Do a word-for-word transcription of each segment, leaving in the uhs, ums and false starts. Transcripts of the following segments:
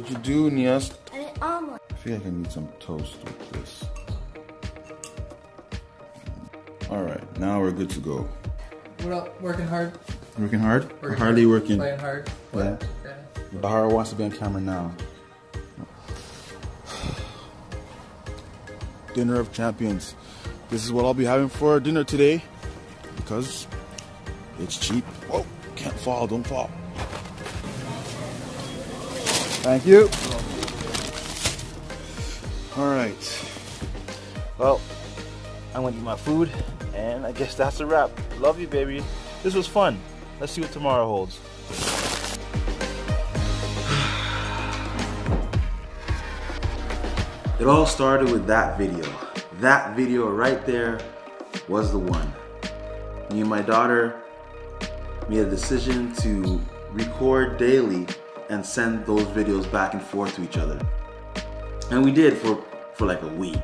did you do, Nia? I did omelet. I feel like I need some toast with this. All right, now we're good to go. What up? Working hard. Working hard? Working hard. Hardly working. Playing hard. Yeah. yeah. Bahar wants to be on camera now. Dinner of Champions. This is what I'll be having for dinner today because it's cheap. Whoa, can't fall, don't fall. Thank you. All right. Well, I went to eat my food and I guess that's a wrap. Love you, baby. This was fun. Let's see what tomorrow holds. It all started with that video. That video right there was the one. Me and my daughter made a decision to record daily and send those videos back and forth to each other. And we did for, for like a week.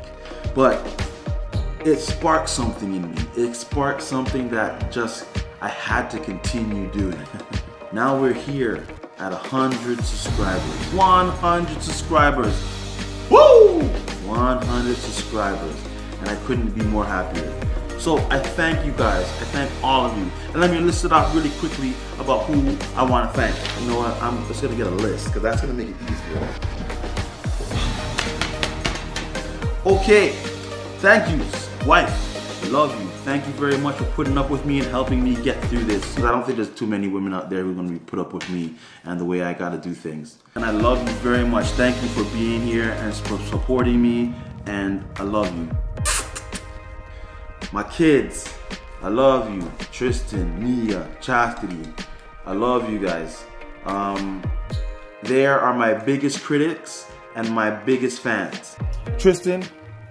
But it sparked something in me. It sparked something that just, I had to continue doing. Now we're here at one hundred subscribers. one hundred subscribers. Woo! one hundred subscribers, and I couldn't be more happier. So I thank you guys, I thank all of you. And let me list it out really quickly about who I want to thank. You know what, I'm just gonna get a list, because that's gonna make it easier. Okay, thank you, wife, love you. Thank you very much for putting up with me and helping me get through this. Because I don't think there's too many women out there who are going to be put up with me and the way I got to do things. And I love you very much. Thank you for being here and for supporting me. And I love you. My kids, I love you. Tristan, Nia, Chastity, I love you guys. Um, they are my biggest critics and my biggest fans. Tristan.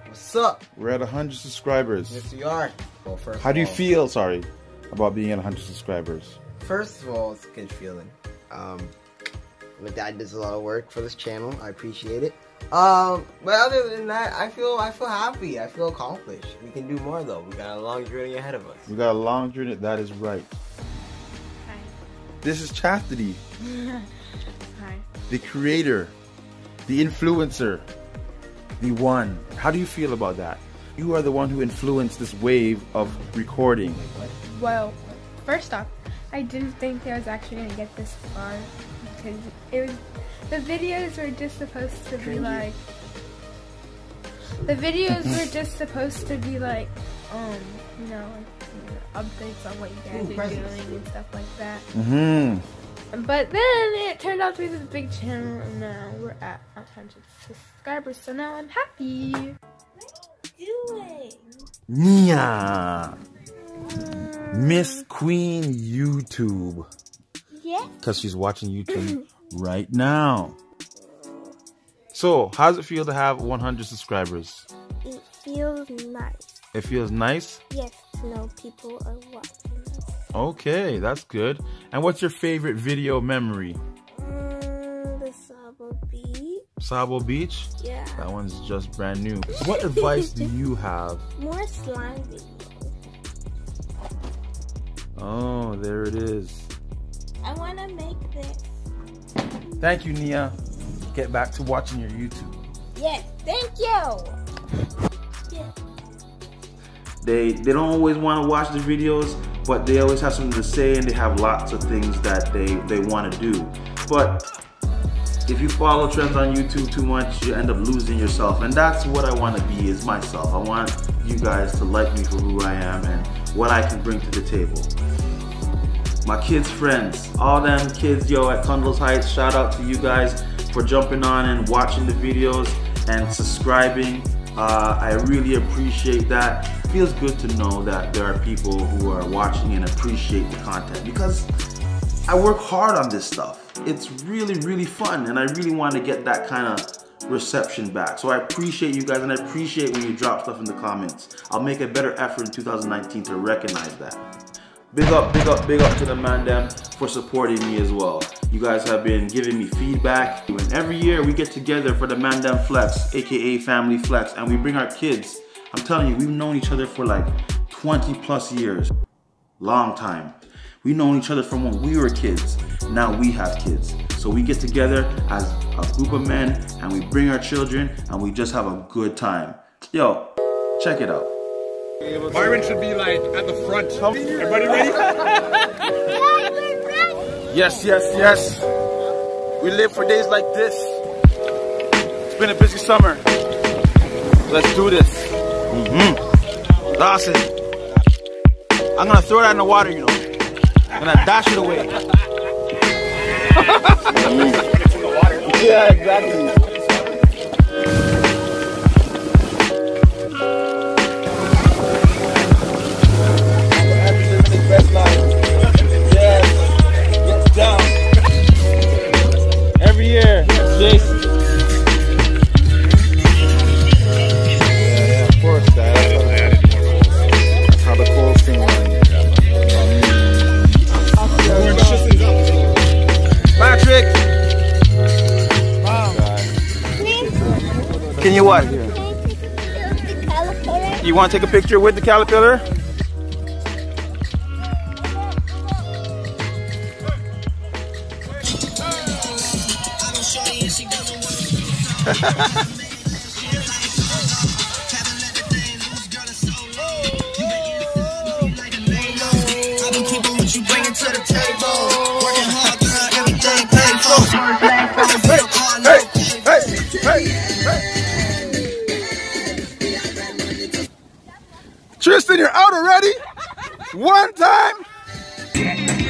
What's up? We're at one hundred subscribers. Yes, we are. Well, first How do you all, feel, sorry, about being at one hundred subscribers? First of all, it's a good feeling. Um, my dad does a lot of work for this channel. I appreciate it. Um, but other than that, I feel I feel happy. I feel accomplished. We can do more, though. We got a long journey ahead of us. We got a long journey. That is right. Hi. This is Chastity. Hi. The creator. The influencer. The one. How do you feel about that? You are the one who influenced this wave of recording. Well, first off, I didn't think I was actually going to get this far because it was the videos were just supposed to be like the videos were just supposed to be like um you know, like, you know updates on what you guys Ooh, are presents. doing and stuff like that. Mm-hmm. But then it turned out to be this big channel, and now we're at one hundred subscribers, so now I'm happy. What are you doing? Nia! Mm. Miss Queen YouTube. Yeah? Because she's watching YouTube right now. So, how does it feel to have one hundred subscribers? It feels nice. It feels nice? Yes, no, people are watching. Okay, that's good. And what's your favorite video memory? Mm, the Sabo Beach. Sabo Beach? Yeah. That one's just brand new. What advice do you have? More slime videos. Oh, there it is. I want to make this. Thank you, Nia. Get back to watching your YouTube. Yes, thank you. Yeah. They, they don't always want to watch the videos, but they always have something to say and they have lots of things that they, they want to do. But if you follow trends on YouTube too much, you end up losing yourself. And that's what I want to be, is myself. I want you guys to like me for who I am and what I can bring to the table. My kids' friends, all them kids, yo, at Cundles Heights, shout out to you guys for jumping on and watching the videos and subscribing. Uh, I really appreciate that. It feels good to know that there are people who are watching and appreciate the content, because I work hard on this stuff. It's really, really fun, and I really want to get that kind of reception back. So I appreciate you guys, and I appreciate when you drop stuff in the comments. I'll make a better effort in two thousand nineteen to recognize that. Big up, big up, big up to the Mandem for supporting me as well. You guys have been giving me feedback. And every year we get together for the Mandem Flex, A K A Family Flex, and we bring our kids. I'm telling you, we've known each other for like twenty plus years. Long time. We've known each other from when we were kids. Now we have kids. So we get together as a group of men and we bring our children and we just have a good time. Yo, check it out. Byron should be like at the front. Everybody ready? Yes, yes, yes. We live for days like this. It's been a busy summer. Let's do this. Mm-hmm. Dawson. I'm gonna throw that in the water, you know. I'm gonna dash it away. Yeah, exactly. Can you what? You want to take a picture with the caterpillar? Hey! Hey! Tristan, you're out already? One time? Yeah,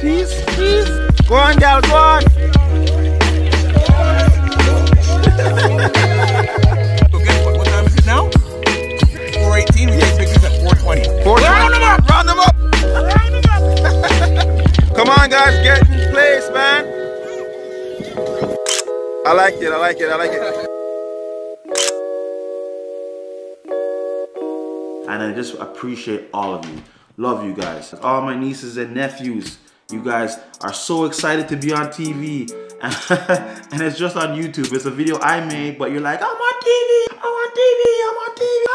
peace, peace. Go on, gal, go on. What time is it now? four eighteen, we take pictures at four twenty. Round them up, round them up. Come on guys, get in place, man. I like it, I like it, I like it. And I just appreciate all of you. Love you guys. All my nieces and nephews, you guys are so excited to be on T V. And it's just on YouTube. It's a video I made, but you're like, I'm on T V, I'm on T V, I'm on T V.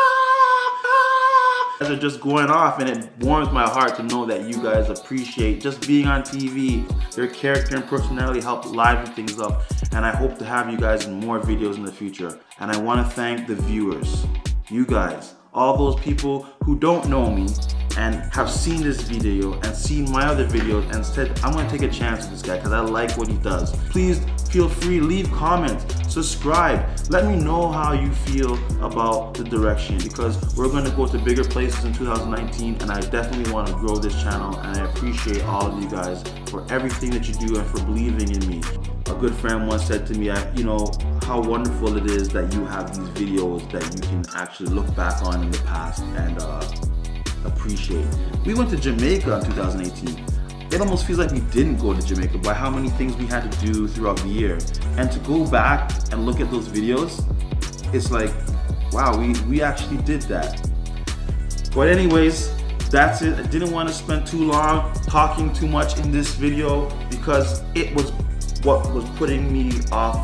Are just going off, and it warms my heart to know that you guys appreciate just being on T V. Your character and personality help liven things up, and I hope to have you guys in more videos in the future. And I want to thank the viewers, you guys, all those people who don't know me and have seen this video and seen my other videos and said, I'm gonna take a chance with this guy because I like what he does. Please feel free, leave comments, subscribe. Let me know how you feel about the direction, because we're gonna go to bigger places in two thousand nineteen, and I definitely wanna grow this channel, and I appreciate all of you guys for everything that you do and for believing in me. A good friend once said to me, I, you know, how wonderful it is that you have these videos that you can actually look back on in the past and uh, appreciate. We went to Jamaica in two thousand eighteen. It almost feels like we didn't go to Jamaica by how many things we had to do throughout the year. And to go back and look at those videos, it's like, wow, we, we actually did that. But anyways, that's it. I didn't want to spend too long talking too much in this video because it was what was putting me off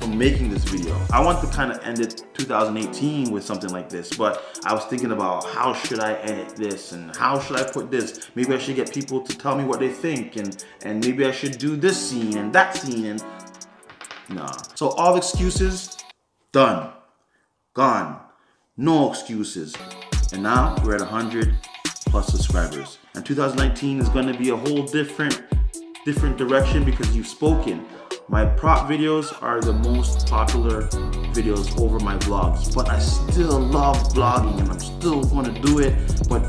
from making this video. I want to kind of end it two thousand eighteen with something like this, but I was thinking about how should I edit this and how should I put this? Maybe I should get people to tell me what they think, and, and maybe I should do this scene and that scene, and nah. So all excuses, done, gone, no excuses. And now we're at one hundred plus subscribers. And two thousand nineteen is gonna be a whole different, different direction because you've spoken. My prop videos are the most popular videos over my vlogs, but I still love vlogging and I'm still gonna do it, but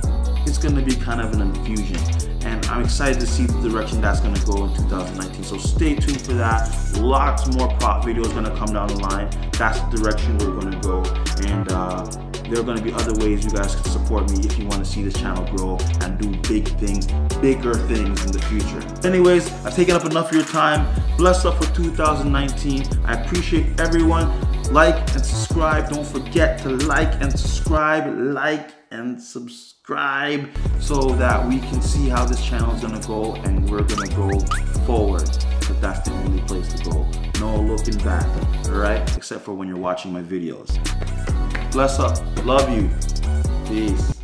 it's gonna be kind of an infusion. And I'm excited to see the direction that's gonna go in two thousand nineteen. So stay tuned for that. Lots more prop videos gonna come down the line. That's the direction we're gonna go. And uh, there are gonna be other ways you guys can support me if you wanna see this channel grow and do big things, bigger things in the future. Anyways, I've taken up enough of your time. Bless up for two thousand nineteen. I appreciate everyone. Like and subscribe. Don't forget to like and subscribe, like and subscribe, so that we can see how this channel is gonna go and we're gonna go forward. that that's the only place to go. No looking back, right? Except for when you're watching my videos. Bless up. Love you. Peace.